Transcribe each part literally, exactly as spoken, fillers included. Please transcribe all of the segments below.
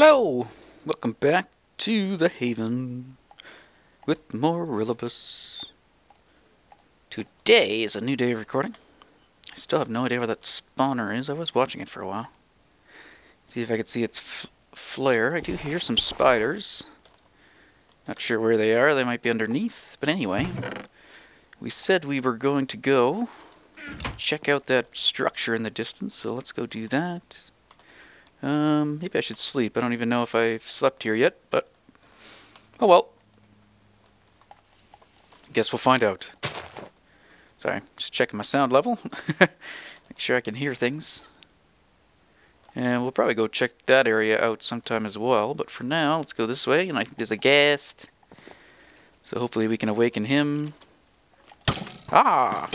Hello! Welcome back to the Haven with Morilibus. Today is a new day of recording. I still have no idea where that spawner is. I was watching it for a while. See if I could see its f flare. I do hear some spiders. Not sure where they are. They might be underneath. But anyway, we said we were going to go check out that structure in the distance, so let's go do that. Um, maybe I should sleep. I don't even know if I've slept here yet, but oh well. Guess we'll find out. Sorry, just checking my sound level. Make sure I can hear things. And we'll probably go check that area out sometime as well, but for now, let's go this way, and I think there's a ghast. So hopefully we can awaken him. Ah!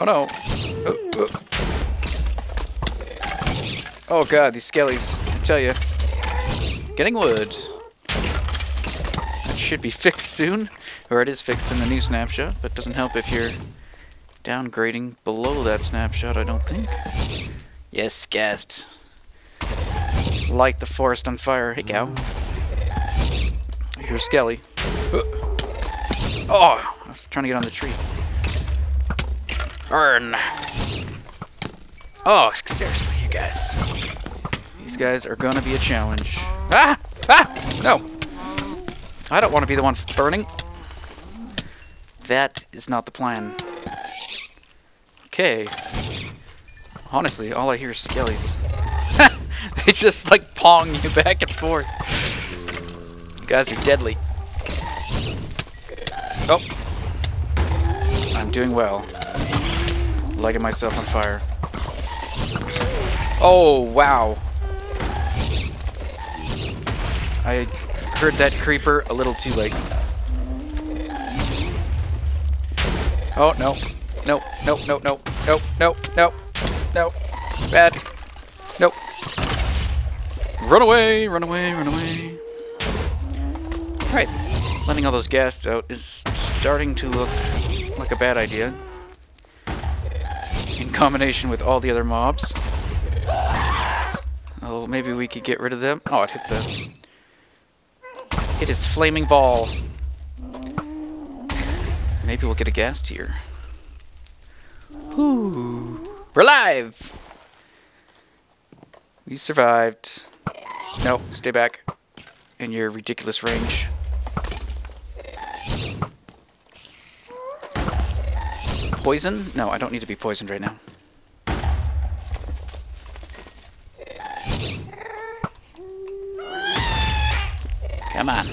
Oh no! Oh, oh. Oh god, these skellies, I tell you. Getting wood. That should be fixed soon. Or it is fixed in the new snapshot, but doesn't help if you're downgrading below that snapshot, I don't think. Yes, ghast. Light the forest on fire. Hey, cow. I hear a skelly. Oh, I was trying to get on the tree. Burn. Oh, seriously, you guys. These guys are gonna be a challenge. Ah! Ah! No! I don't want to be the one burning. That is not the plan. Okay. Honestly, all I hear is skellies. They just, like, pong you back and forth. You guys are deadly. Oh. I'm doing well. Lighting myself on fire. Oh, wow. I heard that creeper a little too late. Oh, no. No, no, no, no, no, no, no, no. Bad. Nope. Run away, run away, run away. Alright. Letting all those ghasts out is starting to look like a bad idea. In combination with all the other mobs. Oh, maybe we could get rid of them. Oh, it hit the... Hit his flaming ball. Maybe we'll get a ghast here. Ooh, we're alive! We survived. No, stay back. In your ridiculous range. Poison? No, I don't need to be poisoned right now. Come on.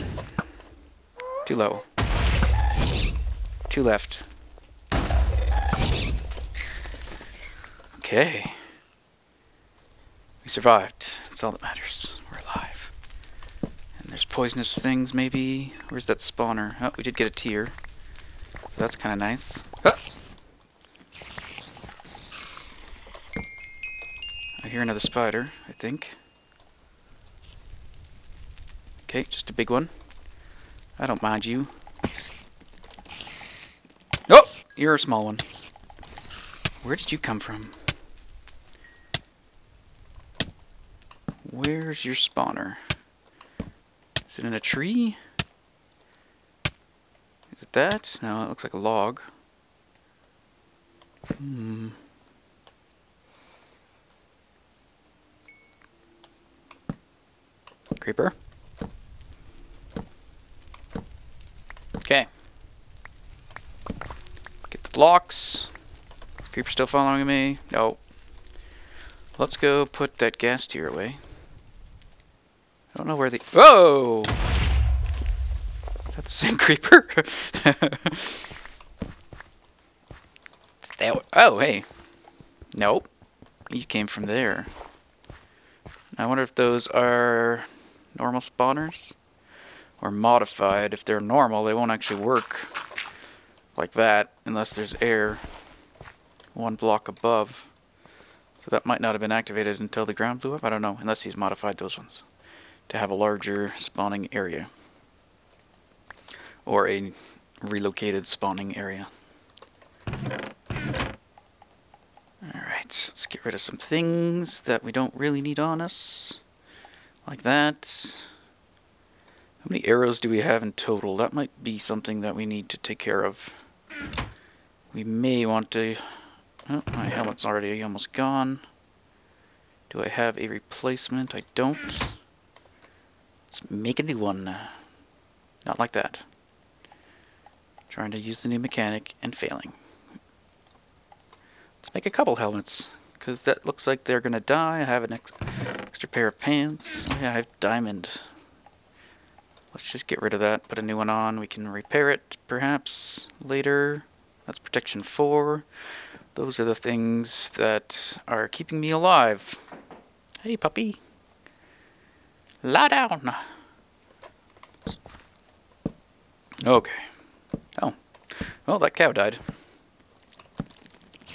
Too low. Two left. Okay. We survived. That's all that matters. We're alive. And there's poisonous things, maybe. Where's that spawner? Oh, we did get a tier. So that's kind of nice. Ah! I hear another spider, I think. Okay, just a big one. I don't mind you. Oh! You're a small one. Where did you come from? Where's your spawner? Is it in a tree? Is it that? No, it looks like a log. Hmm. Creeper. Okay. Get the blocks. Is the creeper still following me? No. Let's go put that gas tier away. I don't know where the... Whoa! Is that the same creeper? That... Oh, hey. Nope. You came from there. I wonder if those are normal spawners? Or modified. If they're normal, they won't actually work like that unless there's air one block above. So that might not have been activated until the ground blew up. I don't know, unless he's modified those ones to have a larger spawning area or a relocated spawning area. Alright, let's get rid of some things that we don't really need on us. like that. How many arrows do we have in total? That might be something that we need to take care of. We may want to... Oh, my helmet's already almost gone. Do I have a replacement? I don't. Let's make a new one. Not like that. Trying to use the new mechanic and failing. Let's make a couple helmets, because that looks like they're going to die. I have an ex extra pair of pants. Oh yeah, I have diamond. Let's just get rid of that, put a new one on. We can repair it, perhaps, later. That's protection four. Those are the things that are keeping me alive. Hey, puppy. Lie down. Okay. Oh. Well, that cow died.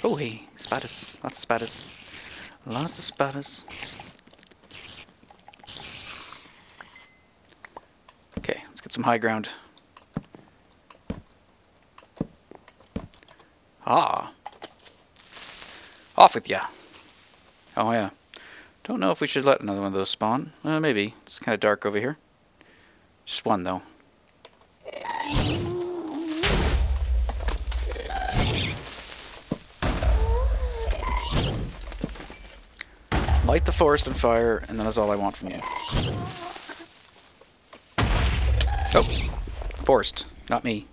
Oh, hey. Spiders. Lots of spiders. Lots of spiders. Okay, let's get some high ground. Ah. Off with ya. Oh, yeah. Don't know if we should let another one of those spawn. Uh, maybe. It's kind of dark over here. Just one, though. Light the forest on fire, and that's all I want from you. Oh. Forest. Not me.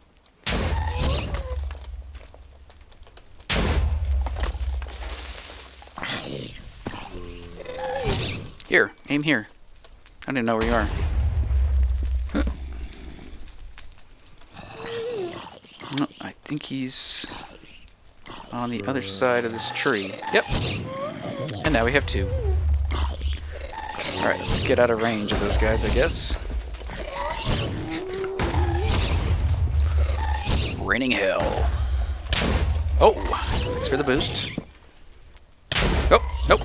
Here, aim here. I don't even know where you are. Huh. No, I think he's on the other side of this tree. Yep. And now we have two. Alright, let's get out of range of those guys, I guess. Raining hell. Oh, thanks for the boost. Oh, nope.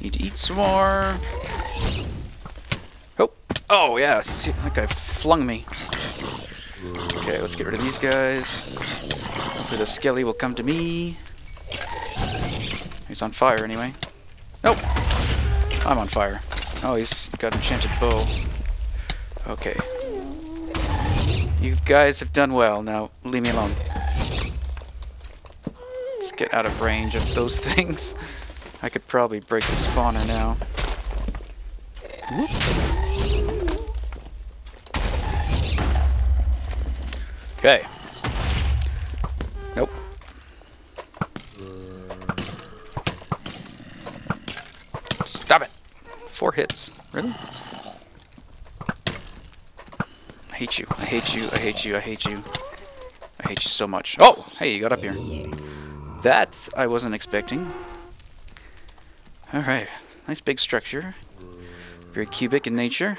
Need to eat some more. Oh, oh yeah, see, that guy flung me. Okay, let's get rid of these guys. Hopefully the skelly will come to me. He's on fire anyway. Nope, I'm on fire. Oh, he's got an enchanted bow. Okay. You guys have done well, now leave me alone. Let's get out of range of those things. I could probably break the spawner now. Okay. Nope. Stop it! Four hits. Really? I hate you. I hate you. I hate you. I hate you. I hate you so much. Oh! Hey, you got up here. That I wasn't expecting. Alright, nice big structure. Very cubic in nature.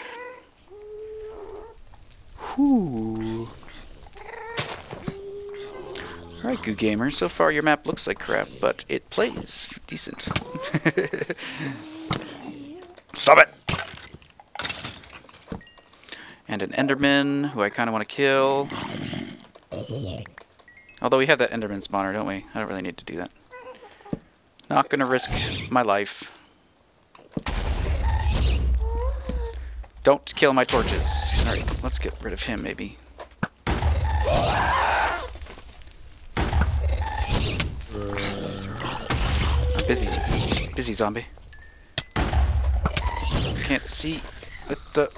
Whoo. Alright, GooGamer, so far your map looks like crap, but it plays decent. Stop it! And an Enderman, who I kind of want to kill. Although we have that Enderman spawner, don't we? I don't really need to do that. Not gonna risk my life. Don't kill my torches. Alright, let's get rid of him, maybe. I'm busy. Busy, zombie. Can't see with the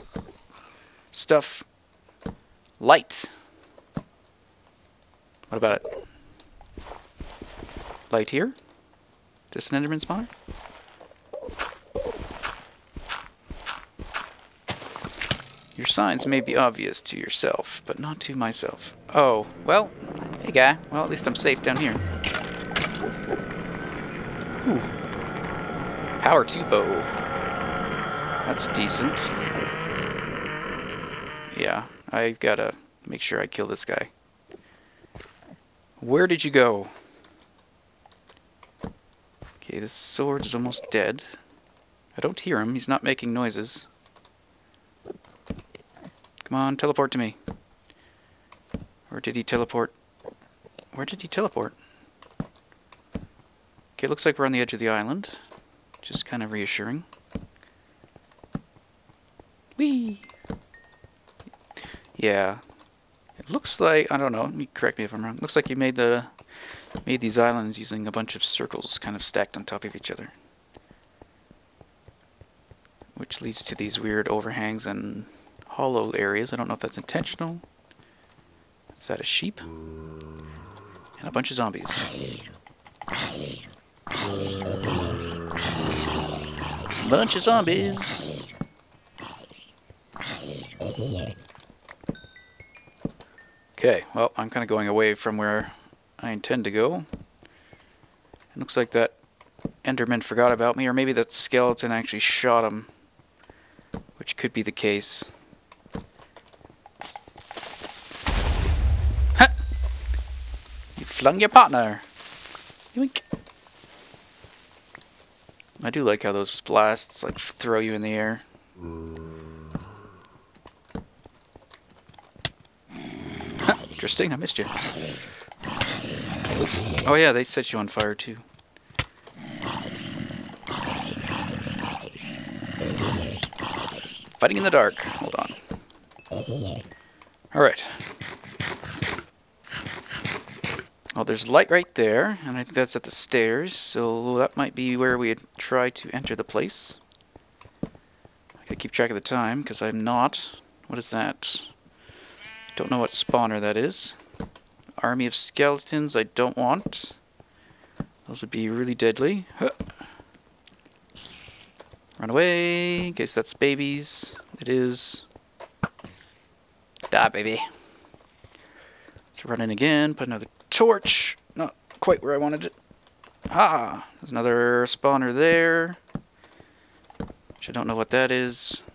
stuff. Light. What about it? Light here? Is this an Enderman spawner? Your signs may be obvious to yourself, but not to myself. Oh, well, hey guy. Well, at least I'm safe down here. Ooh. Power two bow. That's decent. Yeah, I've got to make sure I kill this guy. Where did you go? Okay, this sword is almost dead. I don't hear him. He's not making noises. Come on, teleport to me. Or did he teleport? Where did he teleport? Okay, looks like we're on the edge of the island. Just kind of reassuring. Yeah. It looks like, I don't know, correct me if I'm wrong, it looks like you made the made these islands using a bunch of circles kind of stacked on top of each other. Which leads to these weird overhangs and hollow areas. I don't know if that's intentional. Is that a sheep? And a bunch of zombies. Bunch of zombies! Okay, well, I'm kind of going away from where I intend to go. It looks like that Enderman forgot about me, or maybe that skeleton actually shot him, which could be the case. Ha! You flung your partner! Yoink! I do like how those blasts like throw you in the air. Huh, interesting, I missed you. Oh yeah, they set you on fire too. Fighting in the dark. Hold on. Alright. Well, there's light right there, and I think that's at the stairs, so that might be where we try to enter the place. I gotta keep track of the time, because I'm not. What is that? Don't know what spawner that is. Army of skeletons I don't want. Those would be really deadly. Huh. Run away, in case that's babies. It is. Die, baby. Let's run in again, put another torch! Not quite where I wanted it. Ah! There's another spawner there. Which I don't know what that is.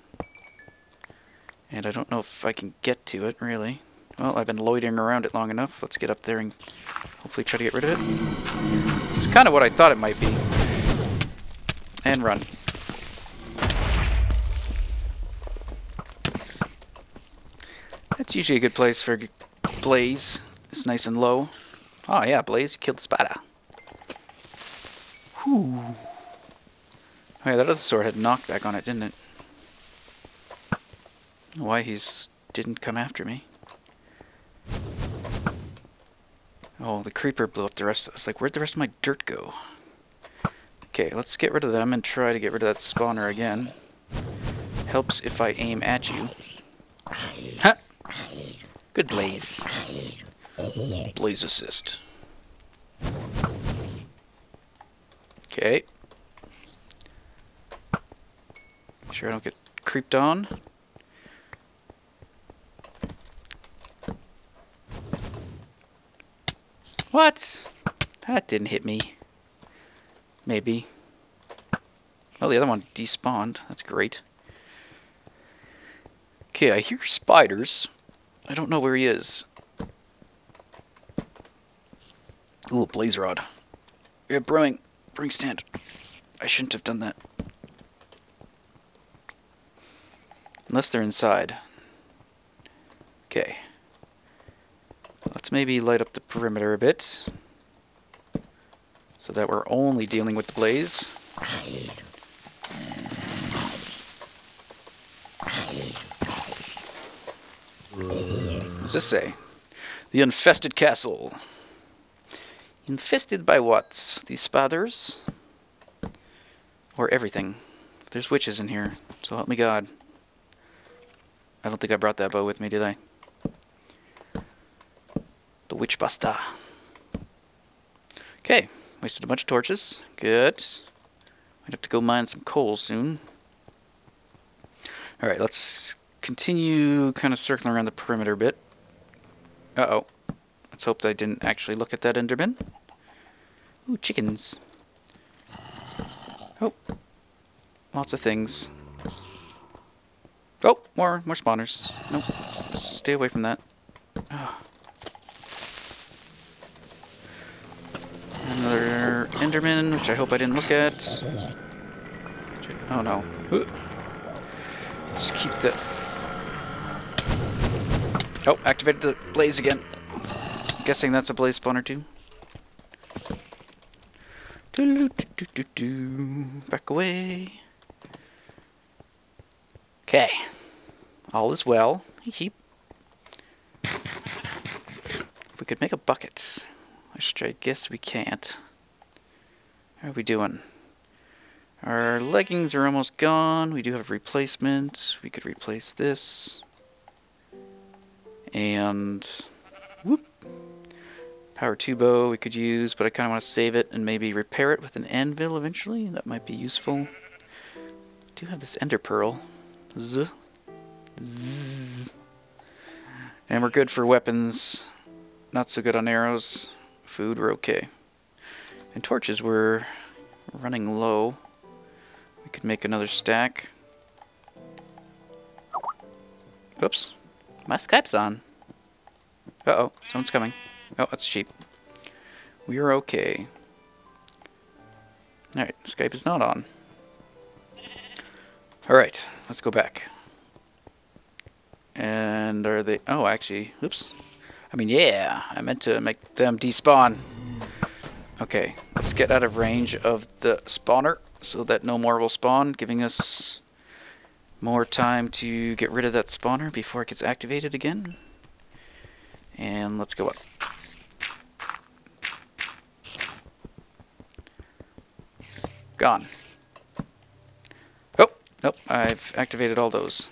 And I don't know if I can get to it, really. Well, I've been loitering around it long enough. Let's get up there and hopefully try to get rid of it. It's kind of what I thought it might be. And run. That's usually a good place for Blaze. It's nice and low. Oh yeah, Blaze, you killed the spider. Whew. Oh yeah, that other sword had knockback on it, didn't it? I don't know why he's didn't come after me. Oh, the creeper blew up the rest of us. Like, where'd the rest of my dirt go? Okay, let's get rid of them and try to get rid of that spawner again. Helps if I aim at you. Ha! Good Blaze. Blaze assist. Okay. Make sure I don't get creeped on. What? That didn't hit me. Maybe. Oh, the other one despawned. That's great. Okay, I hear spiders. I don't know where he is. Ooh, a blaze rod. Yeah, brewing. Brewing stand. I shouldn't have done that. Unless they're inside. Okay. Let's maybe light up the perimeter a bit. So that we're only dealing with the blaze. What does this say? The infested castle. Infested by what? These spiders? Or everything. There's witches in here, so help me God. I don't think I brought that bow with me, did I? The witch basta. Okay, wasted a bunch of torches. Good. I'd have to go mine some coal soon. Alright, let's continue kind of circling around the perimeter a bit. Uh-oh. Let's hope that I didn't actually look at that Enderman. Ooh, chickens. Oh. Lots of things. Oh, more, more spawners. Nope. Let's stay away from that. Oh. Another Enderman, which I hope I didn't look at. Oh no. Let's keep the... Oh, activated the blaze again. Guessing that's a blaze spawner too. Back away. Okay. All is well. Heep. could make a bucket, which I guess we can't. How are we doing? Our leggings are almost gone. We do have replacement. We could replace this. And whoop, power two bow we could use, but I kind of want to save it and maybe repair it with an anvil eventually. That might be useful. I do have this ender pearl. Z. Z. And we're good for weapons. Not so good on arrows. Food, we're okay. And torches, we're running low. We could make another stack. Oops. My Skype's on. Uh-oh, someone's coming. Oh, that's cheap. We are okay. Alright, Skype is not on. Alright, let's go back. And are they... Oh, actually... Oops. I mean, yeah! I meant to make them despawn. Okay, let's get out of range of the spawner so that no more will spawn, giving us more time to get rid of that spawner before it gets activated again. And let's go up. Gone. Oh, nope, I've activated all those.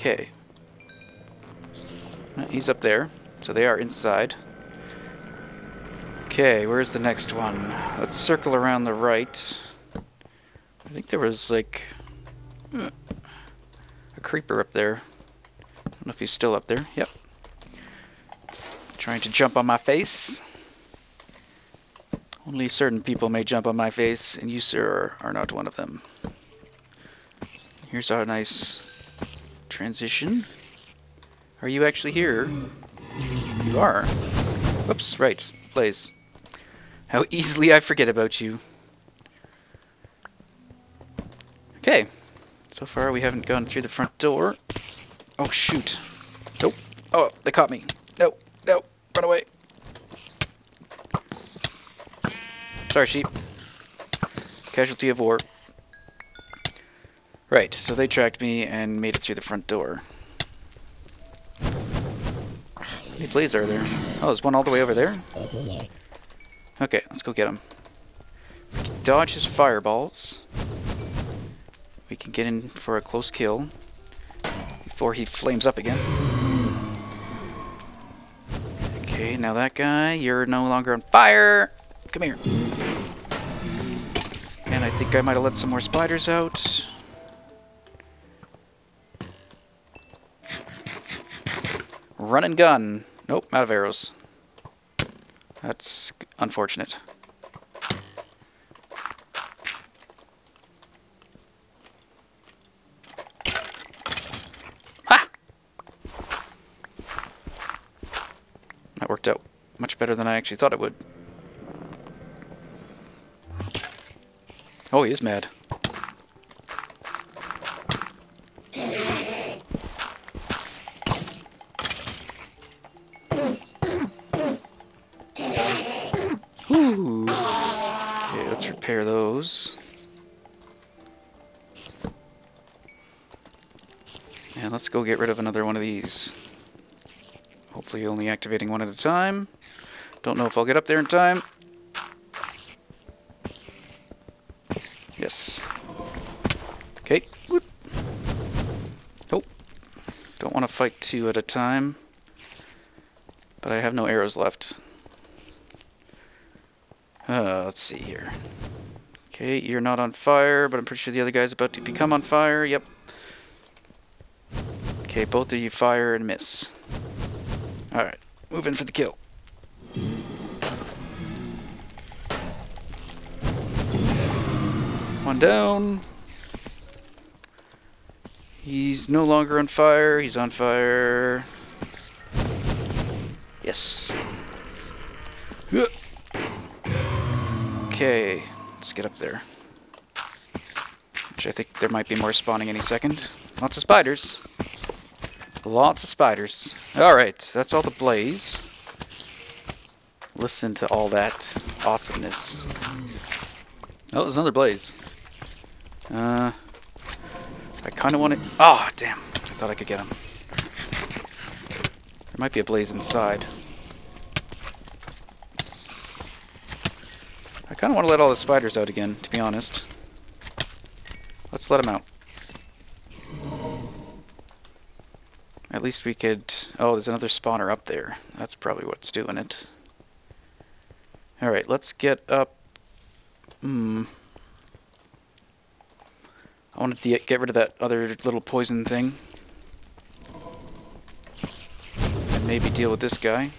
Okay. He's up there, so they are inside. Okay, where's the next one? Let's circle around the right. I think there was like a creeper up there. I don't know if he's still up there. Yep. Trying to jump on my face. Only certain people may jump on my face, and you, sir, are not one of them. Here's our nice transition. Are you actually here? You are. Oops, right. Blaze. How easily I forget about you. Okay. So far we haven't gone through the front door. Oh shoot. Nope. Oh, they caught me. No, no, run away. Sorry, sheep. Casualty of war. Right, so they tracked me and made it through the front door. How many blades are there? Oh, there's one all the way over there? Okay, let's go get him. We can dodge his fireballs. We can get in for a close kill before he flames up again. Okay, now that guy, you're no longer on fire! Come here! And I think I might have let some more spiders out. Run and gun. Nope, out of arrows. That's unfortunate. Ha! That worked out much better than I actually thought it would. Oh, he is mad. Those. And let's go get rid of another one of these. Hopefully only activating one at a time. Don't know if I'll get up there in time. Yes. Okay. Whoop. Nope. Don't want to fight two at a time. But I have no arrows left. Uh, let's see here. Okay, you're not on fire, but I'm pretty sure the other guy's about to become on fire. Yep. Okay, both of you fire and miss. Alright, move in for the kill. One down. He's no longer on fire. He's on fire. Yes. Okay. Let's get up there. Which I think there might be more spawning any second. Lots of spiders. Lots of spiders. Alright, that's all the blaze. Listen to all that awesomeness. Oh, there's another blaze. Uh, I kind of want to... Ah, oh, damn. I thought I could get him. There might be a blaze inside. I kind of want to let all the spiders out again, to be honest. Let's let them out. At least we could... Oh, there's another spawner up there. That's probably what's doing it. Alright, let's get up... Hmm... I want to get rid of that other little poison thing. And maybe deal with this guy.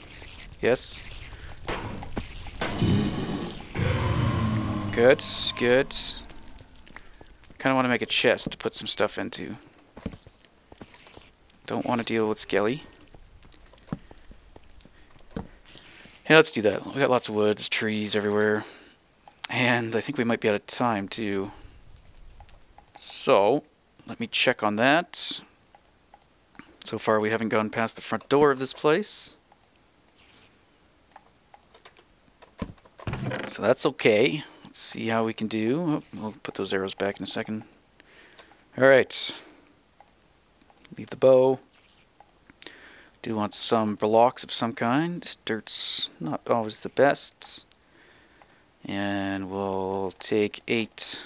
Yes. Good, good. Kind of want to make a chest to put some stuff into. Don't want to deal with Skelly. Yeah, let's do that. We got lots of woods, trees everywhere. And I think we might be out of time too. So, let me check on that. So far we haven't gone past the front door of this place. So that's okay. Let's see how we can do. We'll put those arrows back in a second. Alright. Leave the bow. Do want some blocks of some kind. Dirt's not always the best. And we'll take eight...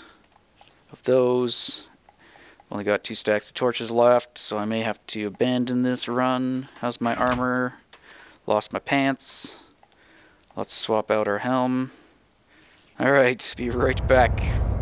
of those. Only got two stacks of torches left, so I may have to abandon this run. How's my armor? Lost my pants. Let's swap out our helm. Alright, be right back.